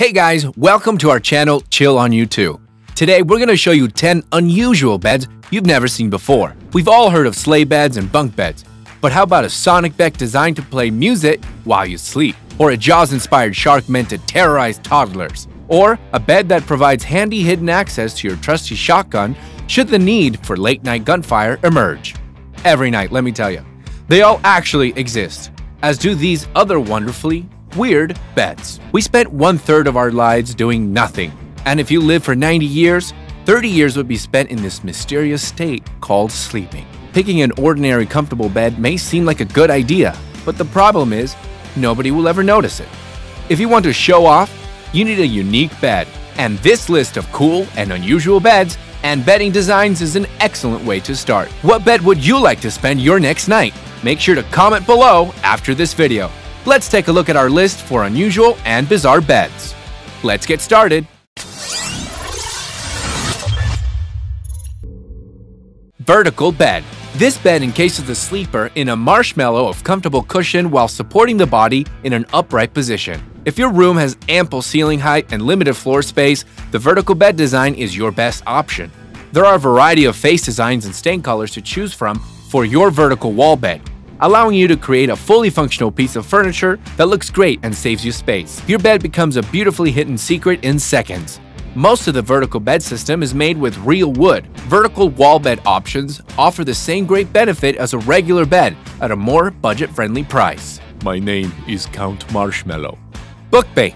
Hey guys, welcome to our channel Chill on You Too. Today we're gonna show you 10 unusual beds you've never seen before. We've all heard of sleigh beds and bunk beds, but how about a sonic bed designed to play music while you sleep? Or a Jaws-inspired shark meant to terrorize toddlers? Or a bed that provides handy hidden access to your trusty shotgun should the need for late-night gunfire emerge. Every night, let me tell you, they all actually exist, as do these other wonderfully weird beds. We spent 1/3 of our lives doing nothing, and if you live for 90 years, 30 years would be spent in this mysterious state called sleeping. Picking an ordinary comfortable bed may seem like a good idea, but the problem is nobody will ever notice it. If you want to show off, you need a unique bed, and this list of cool and unusual beds and bedding designs is an excellent way to start. What bed would you like to spend your next night? Make sure to comment below after this video. Let's take a look at our list for unusual and bizarre beds. Let's get started. Vertical bed. This bed encases the sleeper in a marshmallow of comfortable cushion while supporting the body in an upright position. If your room has ample ceiling height and limited floor space, the vertical bed design is your best option. There are a variety of face designs and stain colors to choose from for your vertical wall bed, allowing you to create a fully functional piece of furniture that looks great and saves you space. Your bed becomes a beautifully hidden secret in seconds. Most of the vertical bed system is made with real wood. Vertical wall bed options offer the same great benefit as a regular bed at a more budget-friendly price. My name is Count Marshmallow. Book Bank.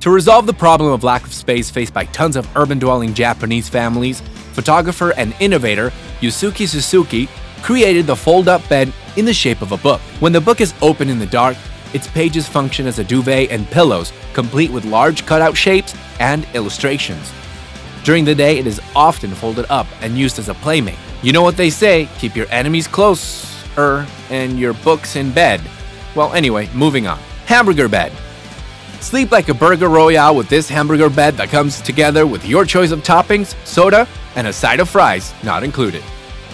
To resolve the problem of lack of space faced by tons of urban-dwelling Japanese families, photographer and innovator Yusuke Suzuki created the fold-up bed in the shape of a book. When the book is open in the dark, its pages function as a duvet and pillows, complete with large cutout shapes and illustrations. During the day, it is often folded up and used as a playmate. You know what they say, keep your enemies closer and your books in bed. Well, anyway, moving on. Hamburger Bed. Sleep like a burger royale with this hamburger bed that comes together with your choice of toppings, soda, and a side of fries not included.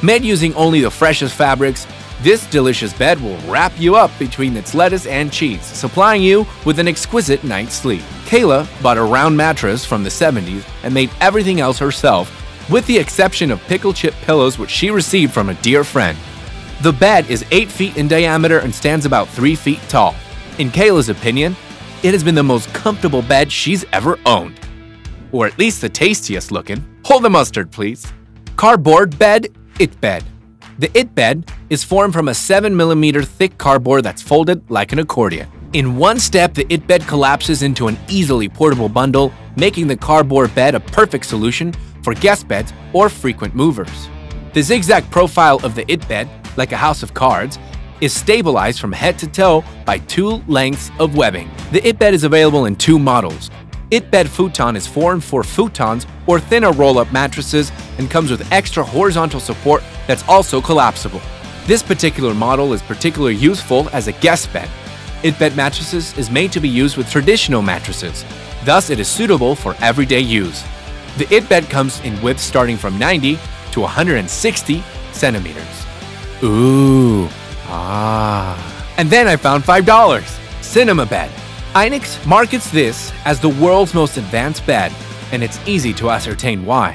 Made using only the freshest fabrics, this delicious bed will wrap you up between its lettuce and cheese, supplying you with an exquisite night's sleep. Kayla bought a round mattress from the 70s and made everything else herself, with the exception of pickle chip pillows which she received from a dear friend. The bed is 8 feet in diameter and stands about 3 feet tall. In Kayla's opinion, it has been the most comfortable bed she's ever owned. Or at least the tastiest looking. Hold the mustard, please. Cardboard Bed, Itbed. The Itbed is formed from a 7 mm thick cardboard that's folded like an accordion. In one step, the Itbed collapses into an easily portable bundle, making the cardboard bed a perfect solution for guest beds or frequent movers. The zigzag profile of the Itbed, like a house of cards, is stabilized from head to toe by 2 lengths of webbing. The Itbed is available in 2 models. Itbed Futon is formed for futons or thinner roll-up mattresses and comes with extra horizontal support that's also collapsible. This particular model is particularly useful as a guest bed. Itbed mattresses is made to be used with traditional mattresses, thus it is suitable for everyday use. The Itbed comes in width starting from 90 to 160 centimeters. Ooh, ah. And then I found $5. Cinema Bed. iNix markets this as the world's most advanced bed, and it's easy to ascertain why.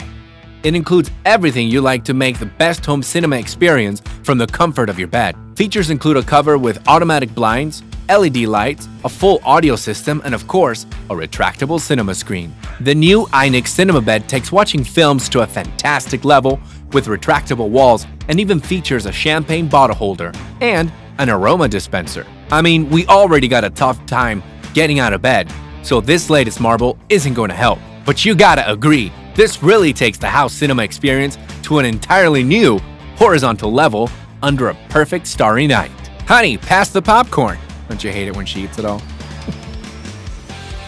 It includes everything you like to make the best home cinema experience from the comfort of your bed. Features include a cover with automatic blinds, LED lights, a full audio system, and of course, a retractable cinema screen. The new iNix Cinema Bed takes watching films to a fantastic level with retractable walls and even features a champagne bottle holder and an aroma dispenser. I mean, we already got a tough time getting out of bed, so this latest marvel isn't going to help. But you gotta agree, this really takes the house cinema experience to an entirely new horizontal level under a perfect starry night. Honey, pass the popcorn. Don't you hate it when she eats it all?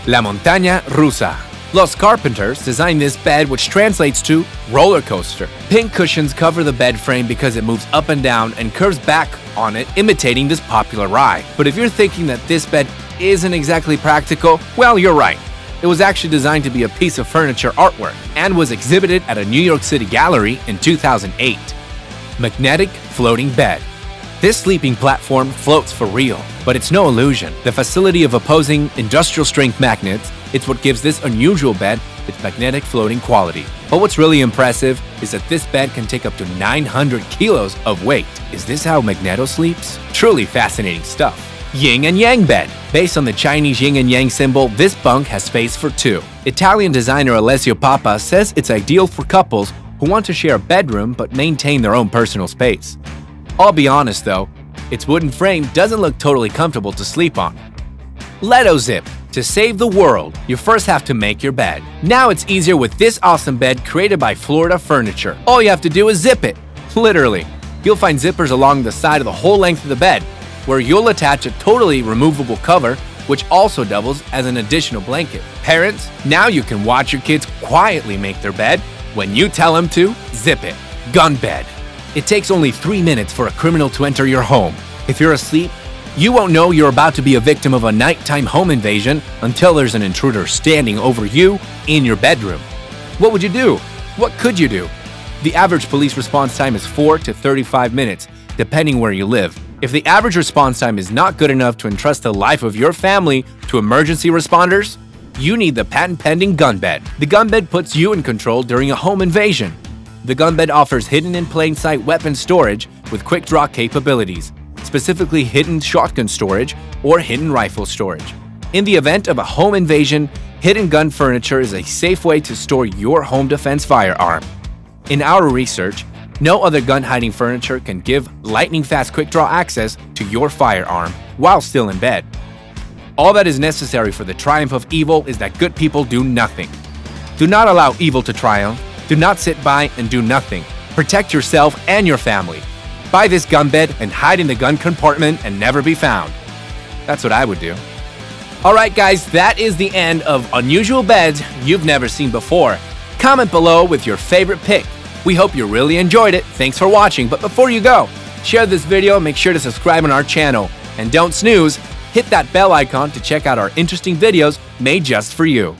La Montaña Rusa. Los Carpenters designed this bed, which translates to roller coaster. Pink cushions cover the bed frame because it moves up and down and curves back on it, imitating this popular ride. But if you're thinking that this bed isn't exactly practical, well, you're right. It was actually designed to be a piece of furniture artwork and was exhibited at a New York City gallery in 2008. Magnetic Floating Bed. This sleeping platform floats for real, but it's no illusion. The facility of opposing industrial-strength magnets It's what gives this unusual bed its magnetic floating quality. But what's really impressive is that this bed can take up to 900 kilos of weight. Is this how Magneto sleeps? Truly fascinating stuff. Yin and Yang Bed. Based on the Chinese yin and yang symbol, this bunk has space for two. Italian designer Alessio Papa says it's ideal for couples who want to share a bedroom but maintain their own personal space. I'll be honest though, its wooden frame doesn't look totally comfortable to sleep on. Leto Zip. To save the world, you first have to make your bed. Now it's easier with this awesome bed created by Florida Furniture. All you have to do is zip it, literally. You'll find zippers along the side of the whole length of the bed, where you'll attach a totally removable cover, which also doubles as an additional blanket. Parents, now you can watch your kids quietly make their bed when you tell them to zip it. Gun Bed. It takes only 3 minutes for a criminal to enter your home. If you're asleep, you won't know you're about to be a victim of a nighttime home invasion until there's an intruder standing over you in your bedroom. What would you do? What could you do? The average police response time is 4 to 35 minutes, depending where you live. If the average response time is not good enough to entrust the life of your family to emergency responders, you need the patent-pending Gun Bed. The Gun Bed puts you in control during a home invasion. The Gun Bed offers hidden in plain sight weapon storage with quick-draw capabilities, specifically hidden shotgun storage or hidden rifle storage. In the event of a home invasion, hidden gun furniture is a safe way to store your home defense firearm. In our research, no other gun hiding furniture can give lightning-fast quick-draw access to your firearm while still in bed. All that is necessary for the triumph of evil is that good people do nothing. Do not allow evil to triumph. Do not sit by and do nothing. Protect yourself and your family. Buy this gun bed and hide in the gun compartment and never be found. That's what I would do. Alright guys, that is the end of unusual beds you've never seen before. Comment below with your favorite pick. We hope you really enjoyed it. Thanks for watching. But before you go, share this video and make sure to subscribe on our channel. And don't snooze, hit that bell icon to check out our interesting videos made just for you.